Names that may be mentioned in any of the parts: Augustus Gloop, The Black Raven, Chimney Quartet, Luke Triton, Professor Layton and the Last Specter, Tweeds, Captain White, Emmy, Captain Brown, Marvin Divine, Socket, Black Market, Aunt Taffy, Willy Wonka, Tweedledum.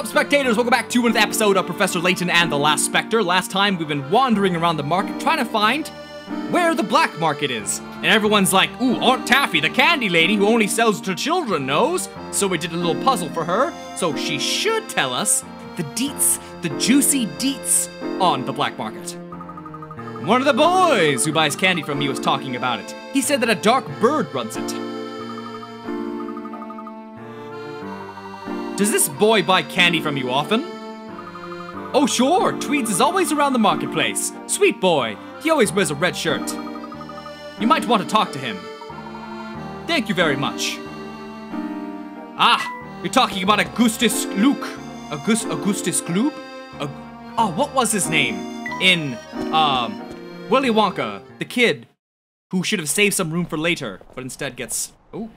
up, spectators? Welcome back to another episode of Professor Layton and the Last Specter. Last time, we've been wandering around the market trying to find where the black market is. And everyone's like, ooh, Aunt Taffy, the candy lady who only sells to children, knows. So we did a little puzzle for her, so she should tell us the deets, the juicy deets on the black market. One of the boys who buys candy from me was talking about it. He said that a dark bird runs it. Does this boy buy candy from you often? Oh sure, Tweeds is always around the marketplace. Sweet boy, he always wears a red shirt. You might want to talk to him. Thank you very much. Ah, you're talking about Augustus Gloop. Augustus Gloop? What was his name? In, Willy Wonka, the kid who should have saved some room for later, but instead gets, oh.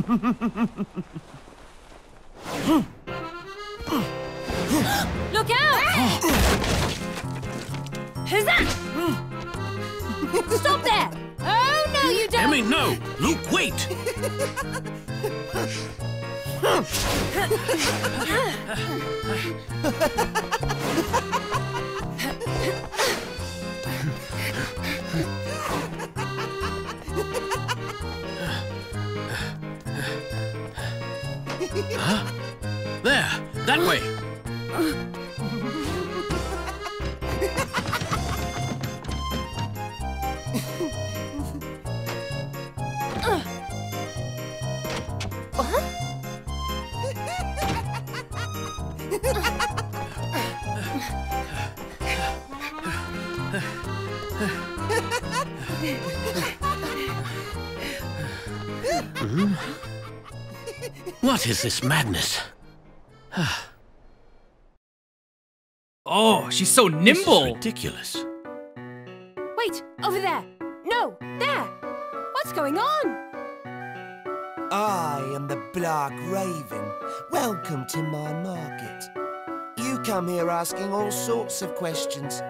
Look out! Who's that? Stop there! Oh no, you don't! Emmy, no! Luke, wait! Huh? There! That way! What is this madness? Oh, she's so nimble! This is ridiculous. Wait, over there! No, there! What's going on? I am the Black Raven. Welcome to my market. You come here asking all sorts of questions.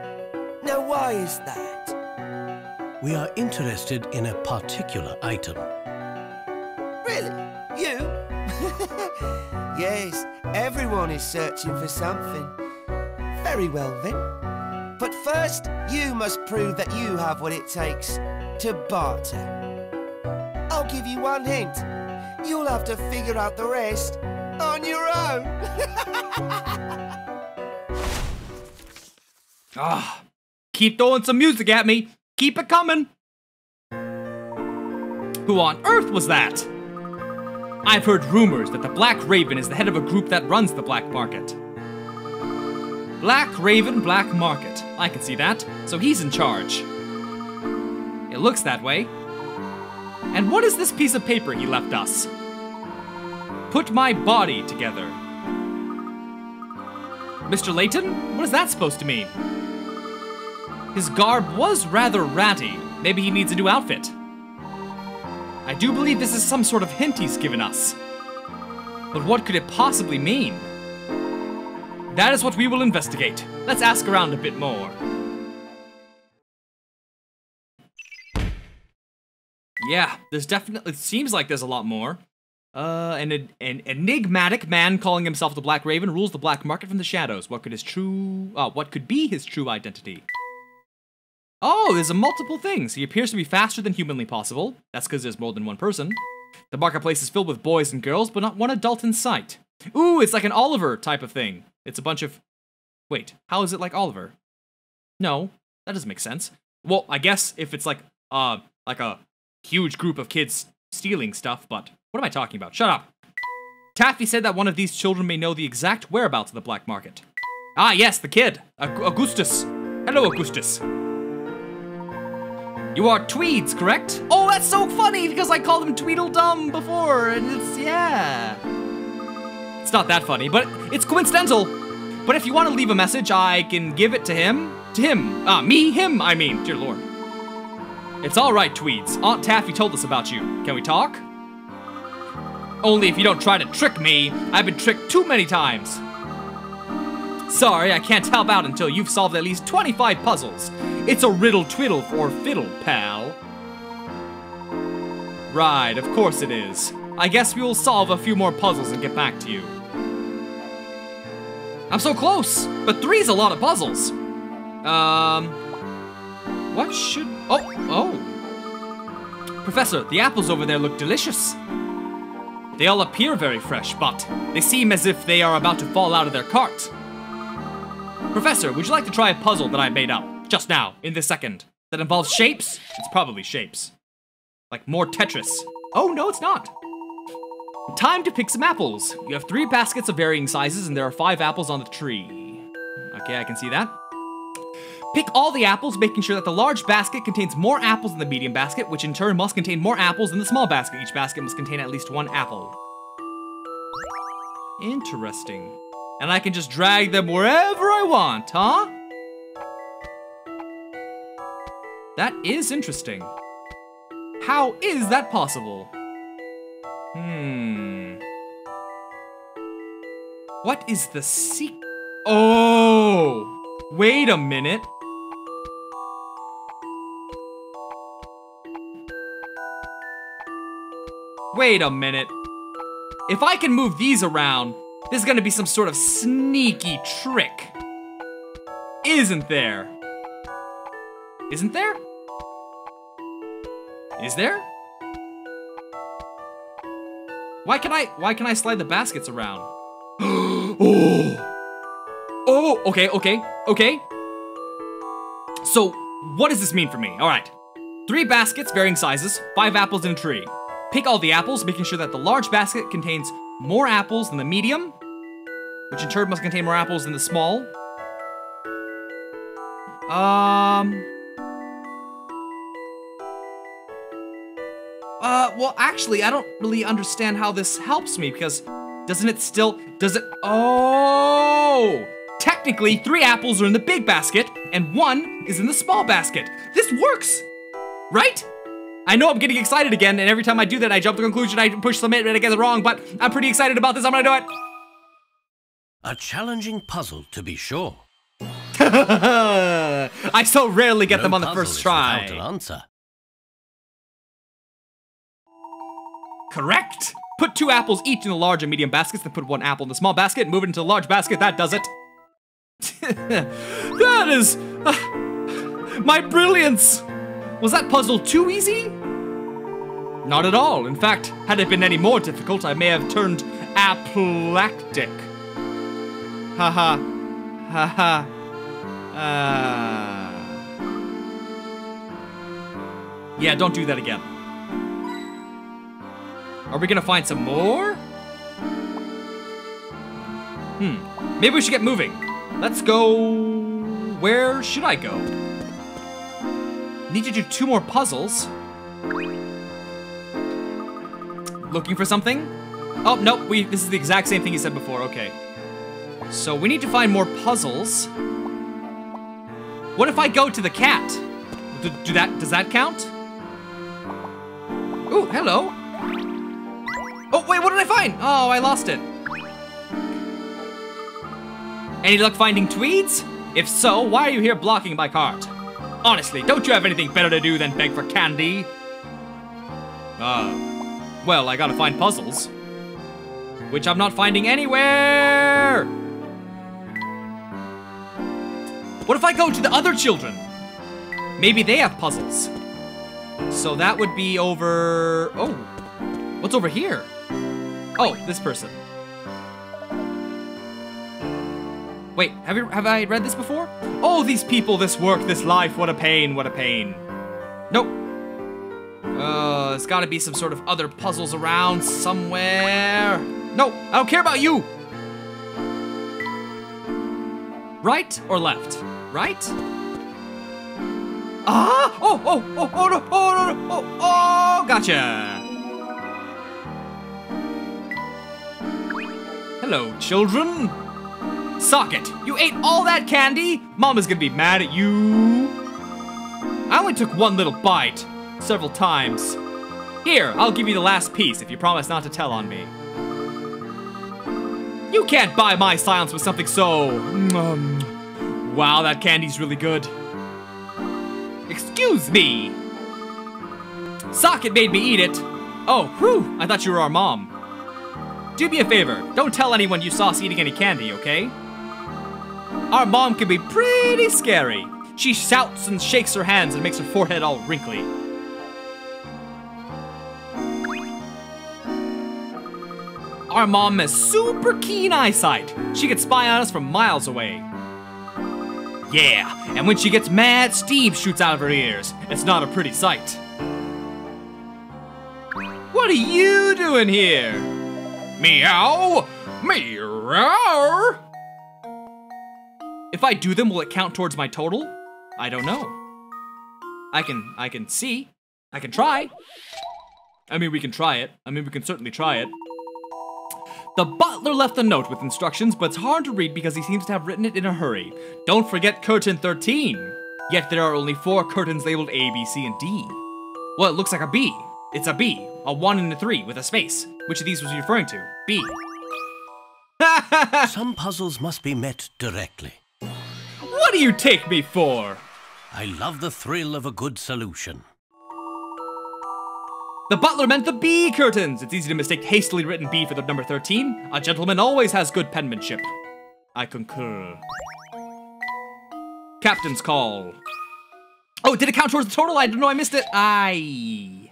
Now, why is that? We are interested in a particular item. Really? You? Yes, everyone is searching for something. Very well then. But first, you must prove that you have what it takes to barter. I'll give you one hint. You'll have to figure out the rest on your own. Ah, keep throwing some music at me. Keep it coming. Who on earth was that? I've heard rumors that the Black Raven is the head of a group that runs the black market. Black Raven, Black Market. I can see that. So he's in charge. It looks that way. And what is this piece of paper he left us? Put my body together. Mr. Layton? What is that supposed to mean? His garb was rather ratty. Maybe he needs a new outfit. I do believe this is some sort of hint he's given us. But what could it possibly mean? That is what we will investigate. Let's ask around a bit more. Yeah, there's definitely, it seems like there's a lot more. An enigmatic man calling himself the Black Raven rules the black market from the shadows. What could be his true identity? Oh, there's multiple things. He appears to be faster than humanly possible. That's because there's more than one person. The marketplace is filled with boys and girls, but not one adult in sight. Ooh, it's like an Oliver type of thing. It's a bunch of... Wait, how is it like Oliver? No, that doesn't make sense. Well, I guess if it's like a huge group of kids stealing stuff, but what am I talking about? Shut up. Taffy said that one of these children may know the exact whereabouts of the black market. Ah, yes, the kid. Augustus. Hello, Augustus. You are Tweeds, correct? Oh, that's so funny because I called him Tweedledum before and it's, yeah. It's not that funny, but it's coincidental. But if you want to leave a message, I can give it to him. I mean, dear Lord. It's all right, Tweeds. Aunt Taffy told us about you. Can we talk? Only if you don't try to trick me. I've been tricked too many times. Sorry, I can't help out until you've solved at least 25 puzzles. It's a riddle twiddle or fiddle, pal. Right, of course it is. I guess we will solve a few more puzzles and get back to you. I'm so close, but three's a lot of puzzles. What should, oh. Professor, the apples over there look delicious. They all appear very fresh, but they seem as if they are about to fall out of their cart. Professor, would you like to try a puzzle that I made up just now, in this second, that involves shapes? It's probably shapes. Like more Tetris. Oh, no, it's not. Time to pick some apples. You have 3 baskets of varying sizes, and there are 5 apples on the tree. Okay, I can see that. Pick all the apples, making sure that the large basket contains more apples than the medium basket, which in turn must contain more apples than the small basket. Each basket must contain at least 1 apple. Interesting. And I can just drag them wherever I want, huh? That is interesting. How is that possible? What is the secret? Oh! Wait a minute. Wait a minute. If I can move these around, there's gonna be some sort of sneaky trick. Isn't there? Isn't there? Is there? Why can I slide the baskets around? Oh, okay. So, what does this mean for me? All right. 3 baskets, varying sizes, 5 apples in a tree. Pick all the apples, making sure that the large basket contains more apples than the medium, which in turn must contain more apples than the small. Well, actually, I don't really understand how this helps me, because doesn't it still, oh! Technically, 3 apples are in the big basket, and 1 is in the small basket. This works, right? I know I'm getting excited again, and every time I do that, I jump to the conclusion, I push submit, and I get it wrong, but I'm pretty excited about this, I'm gonna do it. A challenging puzzle, to be sure. I so rarely get them on the first try. No puzzle is without an answer. Correct. Put 2 apples each in the large and medium baskets, then put 1 apple in the small basket, move it into the large basket, that does it. That is... my brilliance! Was that puzzle too easy? Not at all. In fact, had it been any more difficult, I may have turned apoplectic. Haha. Haha. Yeah, don't do that again. Are we gonna find some more? Maybe we should get moving. Let's go... Where should I go? Need to do 2 more puzzles. Looking for something? Oh, nope, this is the exact same thing he said before, okay. So we need to find more puzzles. What if I go to the cat? Does that count? Ooh, hello. Oh, wait, what did I find? Oh, I lost it. Any luck finding Tweeds? If so, why are you here blocking my cart? Honestly, don't you have anything better to do than beg for candy? Well, I gotta find puzzles. Which I'm not finding anywhere! What if I go to the other children? Maybe they have puzzles. So that would be over... Oh, what's over here? Oh, this person. Wait, have I read this before? Oh, these people, this work, this life, what a pain, what a pain. Nope. There's gotta be some sort of other puzzles around somewhere. No, I don't care about you. Right or left? Right? Ah! Oh, gotcha. Hello, children. Socket, you ate all that candy? Mama's gonna be mad at you. I only took 1 little bite, several times. Here, I'll give you the last piece if you promise not to tell on me. You can't buy my silence with something so... wow, that candy's really good. Excuse me. Socket made me eat it. Oh, whew, I thought you were our mom. Do me a favor, don't tell anyone you saw us eating any candy, okay? Our mom can be pretty scary. She shouts and shakes her hands and makes her forehead all wrinkly. Our mom has super keen eyesight. She can spy on us from miles away. Yeah, and when she gets mad, steam shoots out of her ears. It's not a pretty sight. What are you doing here? Meow! Meow! If I do them, will it count towards my total? I don't know. I can see. I can try. I mean, we can try it. I mean, we can certainly try it. The butler left a note with instructions, but it's hard to read because he seems to have written it in a hurry. Don't forget curtain 13. Yet there are only 4 curtains labeled A, B, C, and D. Well, it looks like a B. It's a B, a 1 and a 3 with a space. Which of these was he referring to? B. Some puzzles must be met directly. What do you take me for? I love the thrill of a good solution. The butler meant the B curtains! It's easy to mistake hastily written B for the number 13. A gentleman always has good penmanship. I concur. Captain's call. Oh, did it count towards the total? I didn't know I missed it. Aye.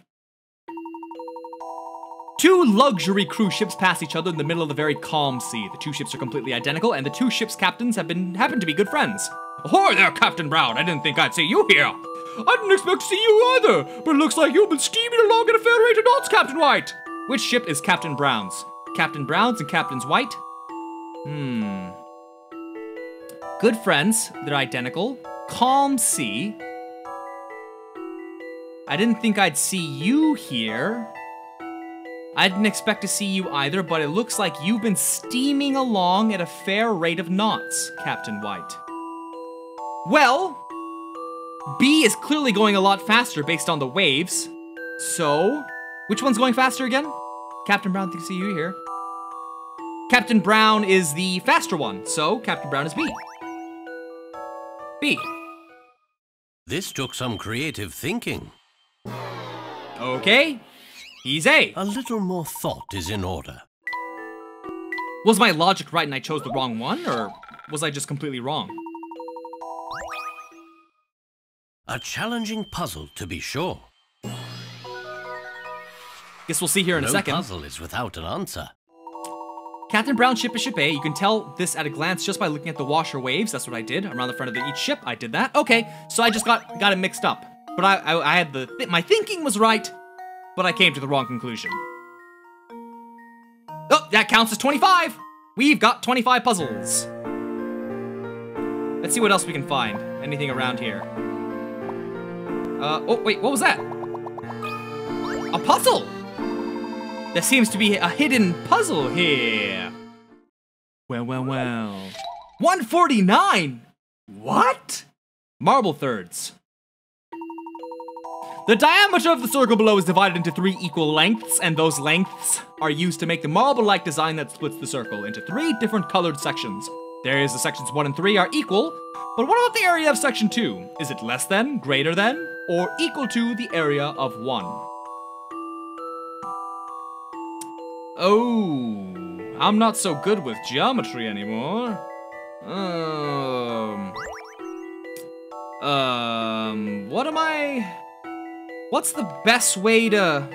2 luxury cruise ships pass each other in the middle of the very calm sea. The 2 ships are completely identical, and the 2 ships' captains happen to be good friends. Ahoy there, Captain Brown! I didn't think I'd see you here! I didn't expect to see you either, but it looks like you've been steaming along in a fairway to knots, Captain White! Which ship is Captain Brown's? Captain Brown's and Captain White? Good friends, they're identical. Calm sea. I didn't think I'd see you here. I didn't expect to see you either, but it looks like you've been steaming along at a fair rate of knots, Captain White. Well, B is clearly going a lot faster based on the waves. So, which one's going faster again? Captain Brown thinks you here. Captain Brown is the faster one, so Captain Brown is B. B. This took some creative thinking. Okay, he's A. A little more thought is in order. Was my logic right and I chose the wrong one, or was I just completely wrong? A challenging puzzle, to be sure. Guess we'll see here in a second. No puzzle is without an answer. Captain Brown's ship is ship A. You can tell this at a glance just by looking at the washer waves. That's what I did. Around the front of each ship, I did that. Okay, so I just got it mixed up. But I had my thinking was right, but I came to the wrong conclusion. Oh, that counts as 25. We've got 25 puzzles. Let's see what else we can find. Anything around here? Oh, wait, what was that? A puzzle! There seems to be a hidden puzzle here. Well. 149! What? Marble thirds. The diameter of the circle below is divided into 3 equal lengths, and those lengths are used to make the marble-like design that splits the circle into 3 different colored sections. The areas of sections 1 and 3 are equal, but what about the area of section 2? Is it less than, greater than, or equal to the area of 1? Oh, I'm not so good with geometry anymore. What am I? What's the best way to?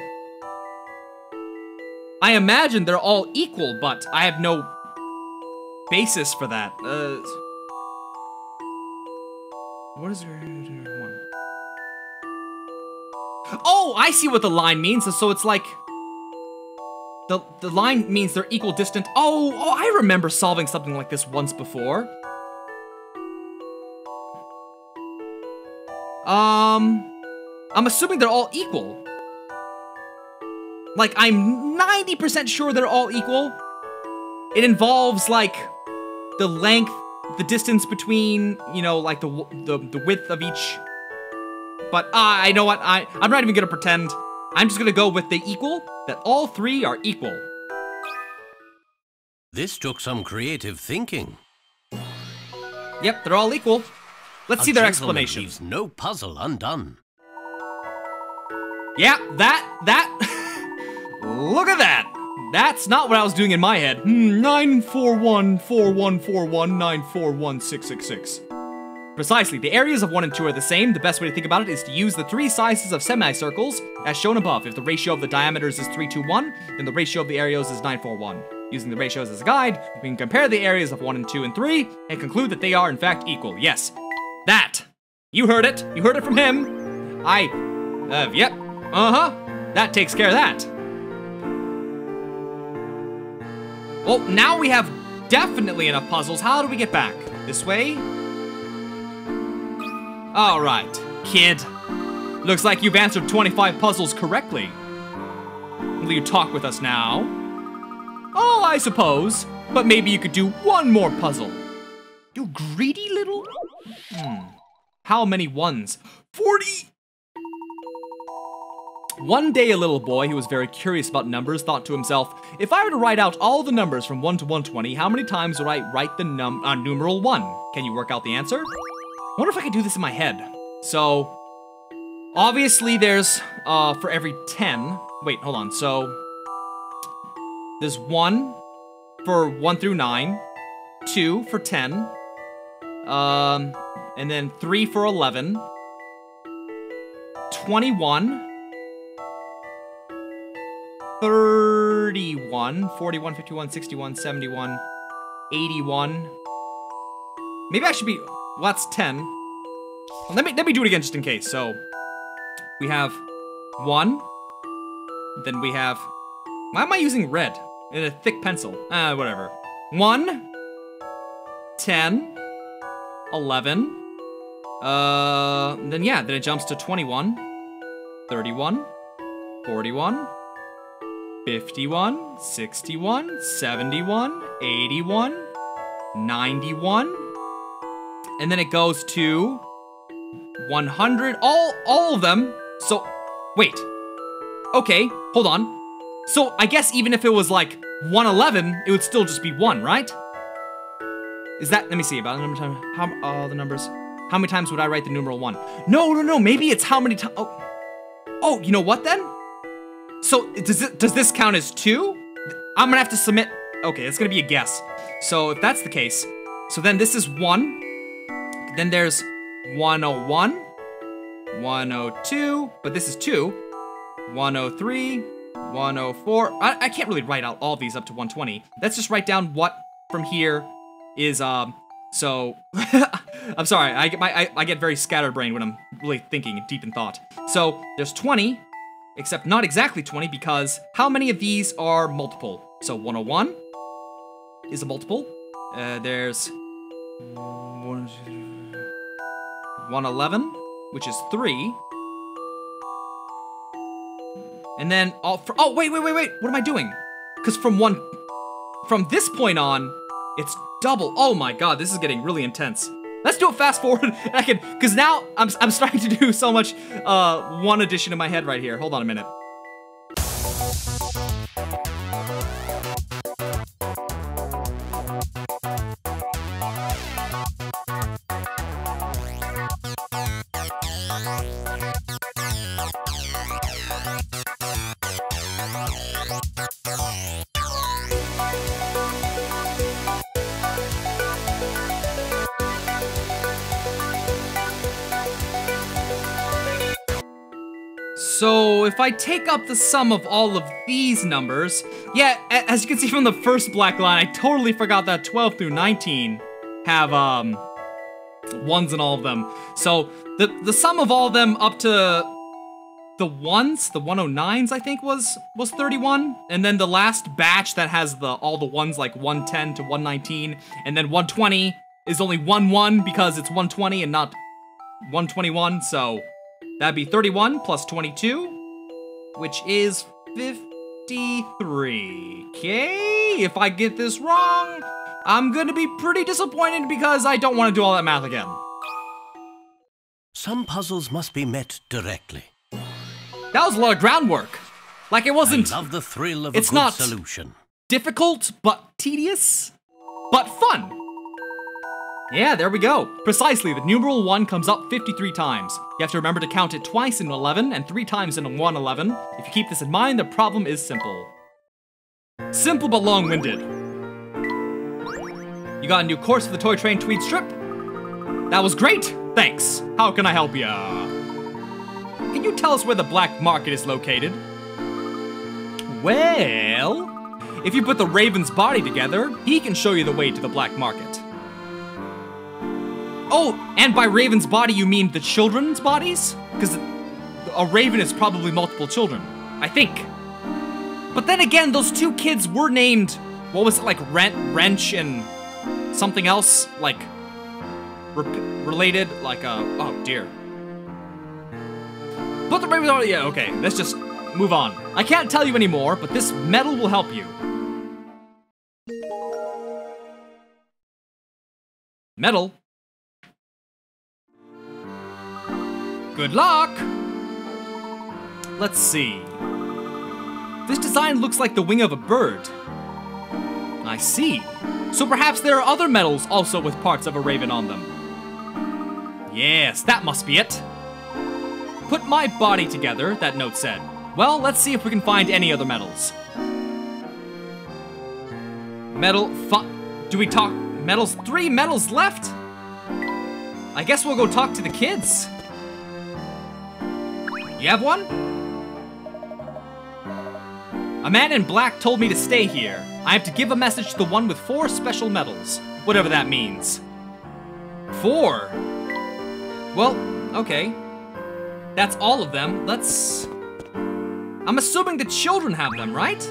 I imagine they're all equal, but I have no basis for that. What is your one? Oh, I see what the line means. So it's like the line means they're equal distant. Oh, I remember solving something like this once before. I'm assuming they're all equal. Like I'm 90% sure they're all equal. It involves like the length, the distance between, you know, like the width of each. But I know what, I'm not even gonna pretend. I'm just gonna go with the equal, that all 3 are equal. This took some creative thinking. Yep, they're all equal. Let's see their explanation. Leaves no puzzle undone. Yeah, that Look at that! That's not what I was doing in my head. 9414141941666. Precisely, the areas of 1 and 2 are the same. The best way to think about it is to use the three sizes of semicircles as shown above. If the ratio of the diameters is 3 to 1, then the ratio of the areas is 941. Using the ratios as a guide, we can compare the areas of 1 and 2 and 3 and conclude that they are in fact equal. Yes. That. You heard it from him. Yep. That takes care of that. Well, now we have definitely enough puzzles. How do we get back? This way? All right, kid. Looks like you've answered 25 puzzles correctly. Will you talk with us now? Oh, I suppose. But maybe you could do one more puzzle. You greedy little... How many ones? 40! One day a little boy who was very curious about numbers thought to himself, if I were to write out all the numbers from 1 to 120, how many times would I write the numeral 1? Can you work out the answer? I wonder if I could do this in my head. So, obviously there's, for every 10, wait, hold on, so, there's 1 for 1 through 9, 2 for 10, and then 3 for 11, 21, 31, 41, 51, 61, 71, 81, maybe I should be... Well, that's 10. Let me do it again just in case. So, we have 1. Then we have... Why am I using red in a thick pencil? Whatever. 1. 10. 11. Then it jumps to 21. 31. 41. 51. 61. 71. 81. 91. And then it goes to 100, all of them. So, wait. Okay, hold on. So I guess even if it was like 111, it would still just be 1, right? Is that, let me see, about the number time, the numbers. How many times would I write the numeral 1? No, maybe it's how many times, oh, you know what then? So does this count as 2? I'm gonna have to submit, okay, it's gonna be a guess. So if that's the case, so then this is 1. Then there's 101, 102, but this is 2, 103, 104. I can't really write out all these up to 120. Let's just write down what from here is, so, I'm sorry, I get very scatterbrained when I'm really thinking deep in thought. So there's 20, except not exactly 20 because how many of these are multiple? So 101 is a multiple. There's 111, which is 3. And then wait. What am I doing? Because from this point on, it's double. Oh my God, this is getting really intense. Let's do it fast forward. Because now I'm starting to do so much one addition in my head right here. Hold on a minute. So if I take up the sum of all of these numbers, yeah, as you can see from the first black line, I totally forgot that 12 through 19 have ones in all of them. So the sum of all of them up to the ones, the 109s I think was 31, and then the last batch that has all the ones like 110 to 119, and then 120 is only 1 1 because it's 120 and not 121, so. That'd be 31 plus 22, which is 53. Okay, if I get this wrong, I'm gonna be pretty disappointed because I don't want to do all that math again. Some puzzles must be met directly. That was a lot of groundwork. Like it wasn't. I love the thrill of a good solution. Difficult, but tedious, but fun. Yeah, there we go. Precisely, the numeral 1 comes up 53 times. You have to remember to count it twice in 11 and 3 times in 111. If you keep this in mind, the problem is simple. Simple but long-winded. You got a new course for the Toy Train Tweed Strip? That was great! Thanks! How can I help ya? Can you tell us where the Black Market is located? Well... if you put the Raven's body together, he can show you the way to the Black Market. Oh, and by Raven's body you mean the children's bodies? Because a Raven is probably multiple children, I think. But then again, those two kids were named, what was it, like Wrench and something else? Like, related, like, oh dear. But the Raven's body, yeah, okay, let's just move on. I can't tell you anymore, but this medal will help you. Medal? Good luck! Let's see. This design looks like the wing of a bird. I see. So perhaps there are other medals also with parts of a raven on them. Yes, that must be it. Put my body together, that note said. Well, let's see if we can find any other medals. Medals? 3 medals left? I guess we'll go talk to the kids. You have one? A man in black told me to stay here. I have to give a message to the one with 4 special medals, whatever that means. 4? Well, okay. That's all of them. I'm assuming the children have them, right?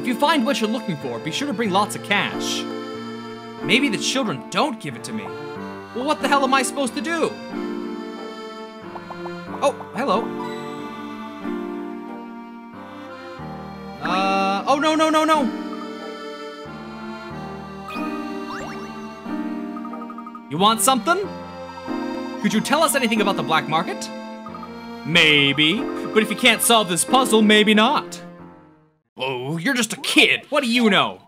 If you find what you're looking for, be sure to bring lots of cash. Maybe the children don't give it to me. Well, what the hell am I supposed to do? Oh, hello. Oh no. You want something? Could you tell us anything about the Black Market? Maybe, but if you can't solve this puzzle, maybe not. Oh, you're just a kid, what do you know?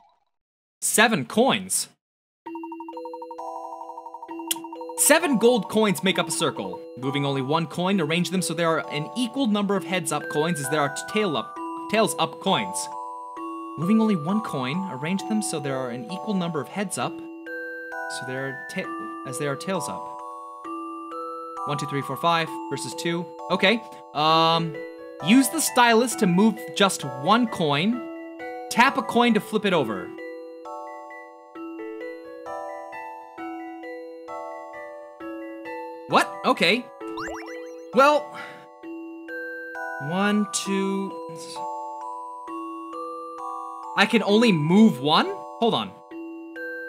7 coins. 7 gold coins make up a circle. Moving only 1 coin, arrange them so there are an equal number of heads-up coins as there are tails-up coins. Moving only 1 coin, arrange them so there are an equal number of heads-up as there are tails-up. 1, 2, 3, 4, 5 versus 2. Okay. Use the stylus to move just 1 coin. Tap a coin to flip it over. What? Okay. Well, 1, 2. I can only move 1? Hold on.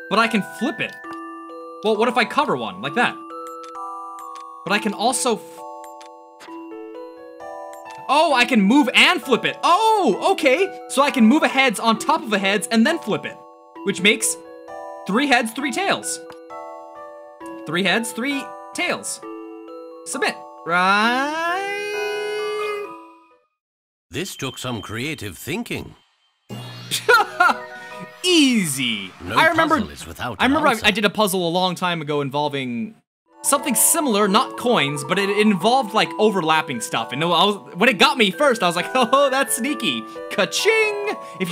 But I can flip it. Well, what if I cover 1 like that? But I can also oh, I can move and flip it. Oh, okay. So I can move a heads on top of a heads and then flip it, which makes 3 heads, 3 tails. 3 heads, 3 tails. Submit. Right? This took some creative thinking. Easy. No, I remember I did a puzzle a long time ago involving something similar, not coins, but it involved like overlapping stuff. And when it got me first, I was like, oh, that's sneaky. Ka-ching! If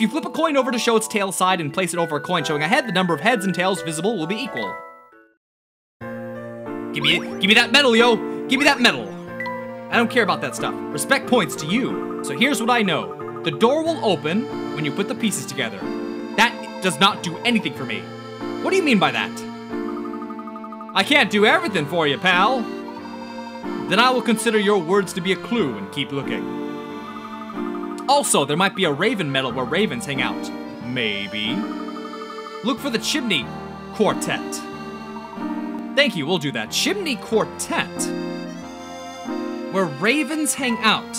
you flip a coin over to show its tail side and place it over a coin showing a head, the number of heads and tails visible will be equal. Give me that medal, yo! Give me that medal! I don't care about that stuff. Respect points to you. So here's what I know. The door will open when you put the pieces together. That does not do anything for me. What do you mean by that? I can't do everything for you, pal. Then I will consider your words to be a clue and keep looking. Also, there might be a raven medal where ravens hang out. Maybe. Look for the Chimney Quartet. Thank you, we'll do that. Chimney Quartet. Where ravens hang out.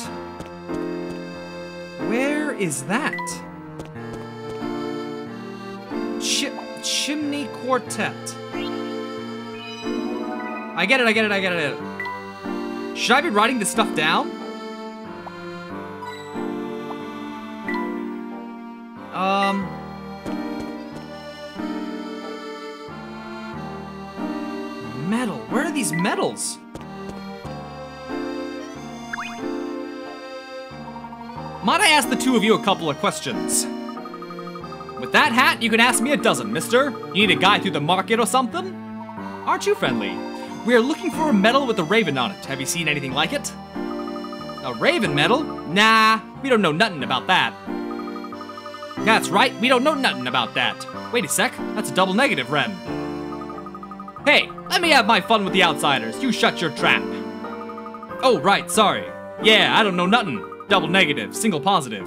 Where is that? Chimney Quartet. I get it. Should I be writing this stuff down? these medals? Might I ask the two of you a couple of questions? With that hat, you can ask me a dozen, mister. You need a guy through the market or something? Aren't you friendly? We are looking for a medal with a raven on it. Have you seen anything like it? A raven medal? Nah, we don't know nothing about that. That's right, we don't know nothing about that. Wait a sec, that's a double negative, Ren. Hey, let me have my fun with the outsiders. You shut your trap. Oh, right, sorry. Yeah, I don't know nothing. Double negative, single positive.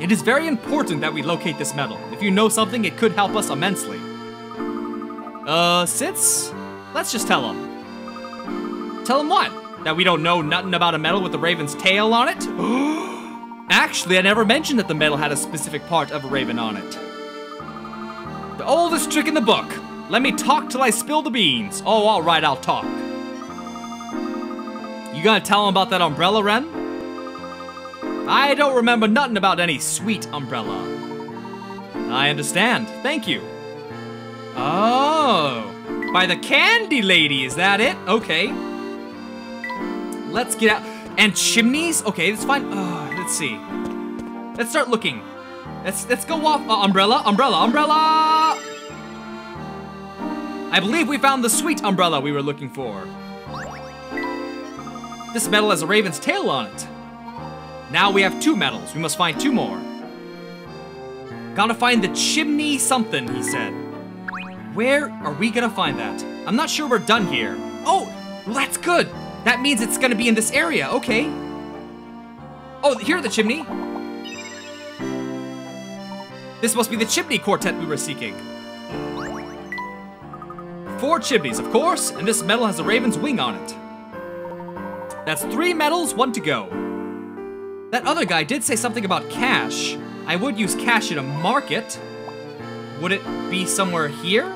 It is very important that we locate this medal. If you know something, it could help us immensely. Sits? Let's just tell him. Tell him what? That we don't know nothing about a medal with a raven's tail on it? Actually, I never mentioned that the medal had a specific part of a raven on it. The oldest trick in the book. Let me talk till I spill the beans. Oh, all right, I'll talk. You gonna tell him about that umbrella, Ren? I don't remember nothing about any sweet umbrella. I understand. Thank you. Oh, by the candy lady, is that it? Okay. Let's get out. And chimneys? Okay, that's fine. Let's see. Let's start looking. Let's go off. Umbrella! I believe we found the sweet umbrella we were looking for. This medal has a raven's tail on it. Now we have two medals. We must find two more. Gotta find the chimney something, he said. Where are we gonna find that? I'm not sure we're done here. Oh, well, that's good. That means it's gonna be in this area, okay. Oh, here are the chimney. This must be the Chimney Quartet we were seeking. 4 chimneys, of course, and this medal has a raven's wing on it. That's 3 medals, 1 to go. That other guy did say something about cash. I would use cash in a market. Would it be somewhere here?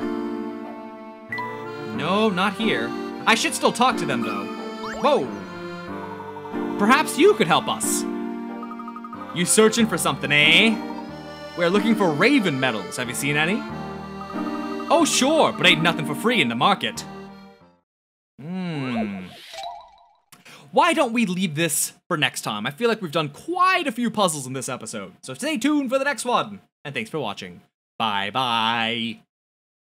No, not here. I should still talk to them, though. Whoa. Perhaps you could help us. You searching for something, eh? We're looking for raven medals. Have you seen any? Oh, sure, but ain't nothing for free in the market. Why don't we leave this for next time? I feel like we've done quite a few puzzles in this episode. So stay tuned for the next one. And thanks for watching. Bye-bye.